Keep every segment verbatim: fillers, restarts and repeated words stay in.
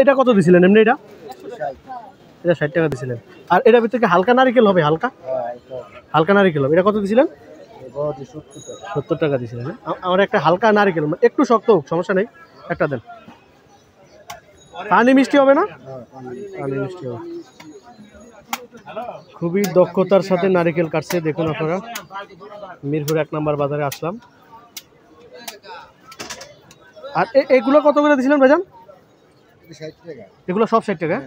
এটা কত দিছিলেন এমনি? এটা এটা ষাট টাকা দিছিলেন। আর এটা ভিতরে কি হালকা নারকেল হবে? হালকা হালকা নারকেল হবে। এটা কত দিছিলেন? সত্তর টাকা দিছিলেন। আমার একটা হালকা নারকেল, একটু শক্ত হোক সমস্যা নেই, একটা দেন। পানি মিষ্টি হবে না? পানি মিষ্টি হবে। খুবই দক্ষতার সাথে নারকেল কাটছে দেখুন আপনারা। মিরপুর এক নম্বর বাজারে আসলাম। আর এগুলো কত করে দিছিলেন ভাইজান? এগুলো সব ষাট টাকা।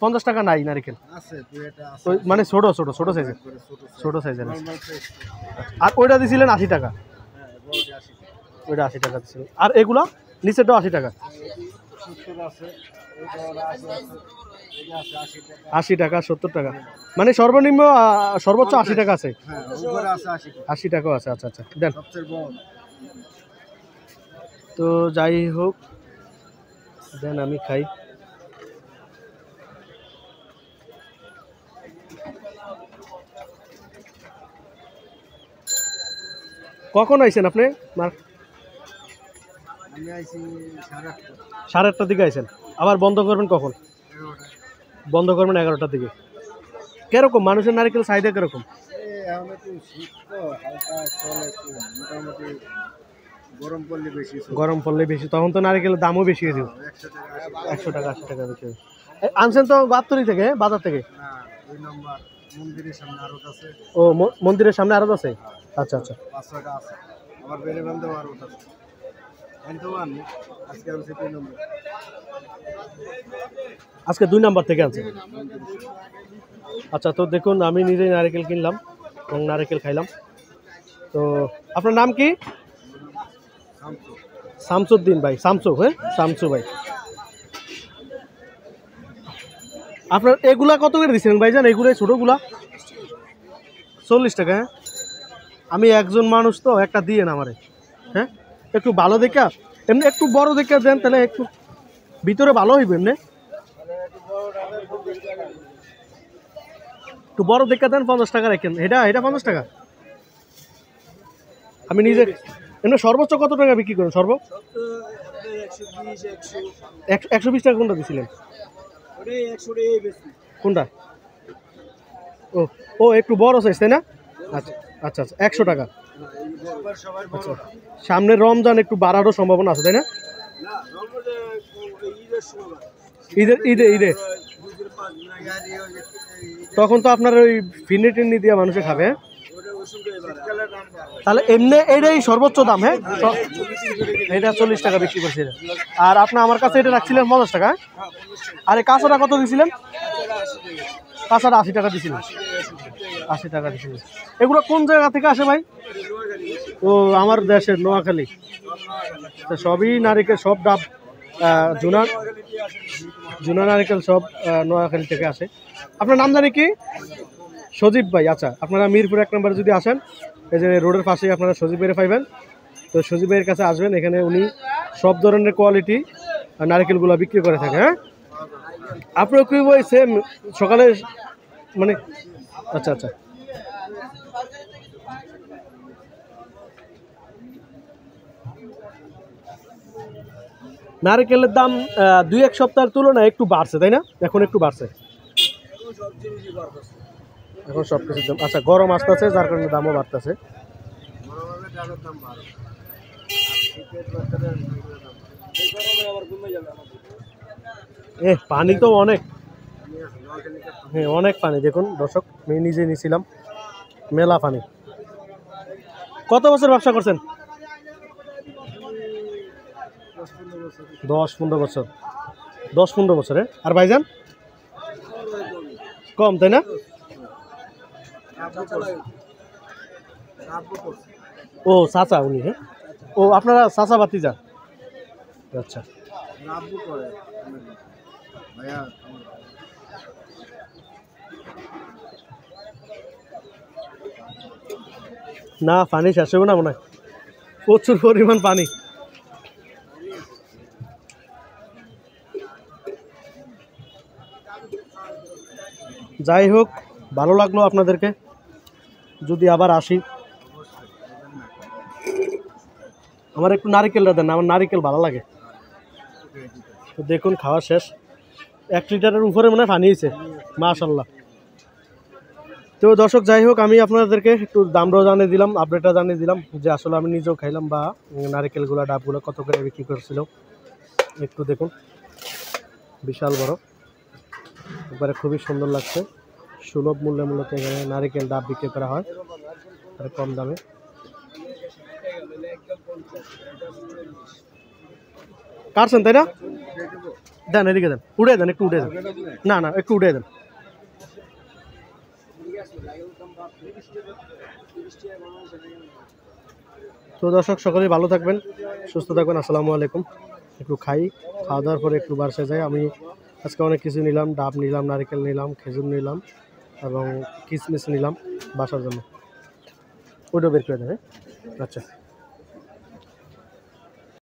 পঞ্চাশ টাকা নাই নারকেল? মানে ছোট ছোট ছোট সাইজের, ছোট সাইজের। আর ওইটা দিছিলেন আশি টাকা? ওইটা আশি টাকা দিছিলেন। আর এগুলো নিচেরটা আশি টাকা? আশি টাকা, সত্তর টাকা, মানে সর্বনিম্ন সর্বোচ্চ আশি টাকা আছে। আশি টাকাও আছে। আচ্ছা আচ্ছা দেন তো, যাই হোক দেন আমি খাই। কখন আইছেন আপনি? সাড়ে আটটার দিকে আইছেন। আবার বন্ধ করবেন কখন? বন্ধ করবেন এগারোটার দিকে। কিরকম মানুষের নারকেল চাহিদা কিরকম? গরম পড়লে বেশি, গরম পড়লে বেশি, তখন তো নারকেলের দামও বেশি হয়ে যাবে। একশো টাকা আশি টাকা বেশি। আনছেন তো গাবতলী থেকে, বাজার থেকে? ও মন্দিরের সামনে আরত আছে। আচ্ছা আচ্ছা। আজকে দুই নম্বর থেকে আনছে। আচ্ছা তো দেখুন আমি নিজেই নারকেল কিনলাম এবং নারকেল খাইলাম। তো আপনার নাম কি? শামসুদ্দিন ভাই। শামসু? হ্যাঁ শামসু ভাই। আপনার এগুলা কত করে দিয়েছিলেন ভাইজান? এগুলো ছোটোগুলা চল্লিশ টাকা। হ্যাঁ আমি একজন মানুষ তো, একটা দিয়ে না আমারে। হ্যাঁ একটু ভালো দেখে, এমনি একটু বড় দেখে দেন তাহলে একটু ভিতরে ভালো হইব। এমনি একটু বড় দেখে দেন। পঞ্চাশ টাকা রাখেন। এটা এটা পঞ্চাশ টাকা। আমি নিজে এমনি সর্বোচ্চ কত টাকা বিক্রি করেন? সর্ব একশো বিশ টাকা। কোনটা দিয়েছিলেন? কোনটা? ও ও একটু বড় সাইজ তাই না? আচ্ছা আচ্ছা আচ্ছা একশো টাকা। সামনে রমজান, একটু বাড়ারও সম্ভাবনা আছে তাই না? ঈদের ঈদে ঈদে তখন তো আপনার ওই ফিন্নি টিন্নি দিয়ে মানুষে খাবে। তাহলে এমনি এটাই সর্বোচ্চ দাম? হ্যাঁ এটা চল্লিশ টাকা বিক্রি করছিলেন। আর আপনি আমার কাছে এটা রাখছিলেন পঞ্চাশ টাকা। আর এই কাঁচাটা কত দিয়েছিলেন? কাঁচাটা আশি টাকা দিয়েছিলেন। আশি টাকা দিয়েছিলেন। এগুলো কোন জায়গা থেকে আসে ভাই? ও আমার দেশের নোয়াখালী। সবই নারিকেল, সব ডাব জুনা জুনা নারিকেল সব নোয়াখালী থেকে আসে। আপনার নাম জানি কি? সজীব ভাই। আচ্ছা আপনারা মিরপুর এক নম্বরে যদি আসেন, এই যে রোডের পাশেই আপনারা সজীব ভাইয়ের পাইবেন। তো সজীব ভাইয়ের কাছে আসবেন, এখানে উনি সব ধরনের কোয়ালিটি নারকেলগুলো বিক্রি করে থাকে। হ্যাঁ আপনার কি বই সেম সকালে মানে? আচ্ছা আচ্ছা। নারকেলের দাম দুই এক সপ্তাহের তুলনায় একটু বাড়ছে তাই না? এখন একটু বাড়ছে এখন সব কিছুর দাম। আচ্ছা গরম আসতেছে যার কারণে দামও বাড়তেছে। এ পানি তো অনেক, হ্যাঁ অনেক পানি। দেখুন দর্শক আমি নিজে নিয়েছিলাম মেলা পানি। কত বছর ব্যবসা করছেন? দশ পনেরো বছর। দশ পনেরো বছরে? আর ভাইজান কম তাই না? ও চাচা উনি? হ্যাঁ ও আপনারা চাচা ভাতিজা? আচ্ছা না পানি শেষ হবে না মনে হয়, প্রচুর পরিমাণ পানি। যাই হোক ভালো লাগলো আপনাদেরকে, যদি আবার আসি। আমার একটু নারকেলটা দেন, আমার নারকেল ভালো লাগে। तो देखो खावा शेष एक लिटार ऊपर मैंने पानी से माशाल्लाह। तो दर्शक যাই হোক আমি আপনাদেরকে একটু দামটাও জানিয়ে দিলাম আপডেটটা জানিয়ে দিলাম যে আসলে আমি নিজেও খাইলাম বা নারকেলগুলো ডাবগুলো কত করে বিক্রি করছিল একটু দেখুন বিশাল বড় একবারে খুবই সুন্দর লাগছে। সুলভ মূল্যে মূলত এখানে নারকেল ডাব বিক্রি করা হয় আর কম দামে। কাটছেন তাই না দেন এদিকে দেন উড়ে দেন একটু উড়ে দেন না না একটু উড়ে দেন। তো দর্শক সকলেই ভালো থাকবেন সুস্থ থাকবেন আসসালামু আলাইকুম। একটু খাই খাওয়া দাওয়ার পরে একটু বাড়ছে যাই। আমি আজকে অনেক কিছু নিলাম ডাব নিলাম নারকেল নিলাম খেজুর নিলাম এবং কিশমিশ নিলাম বাসার জন্য ওইটা বের করে দেবে। আচ্ছা।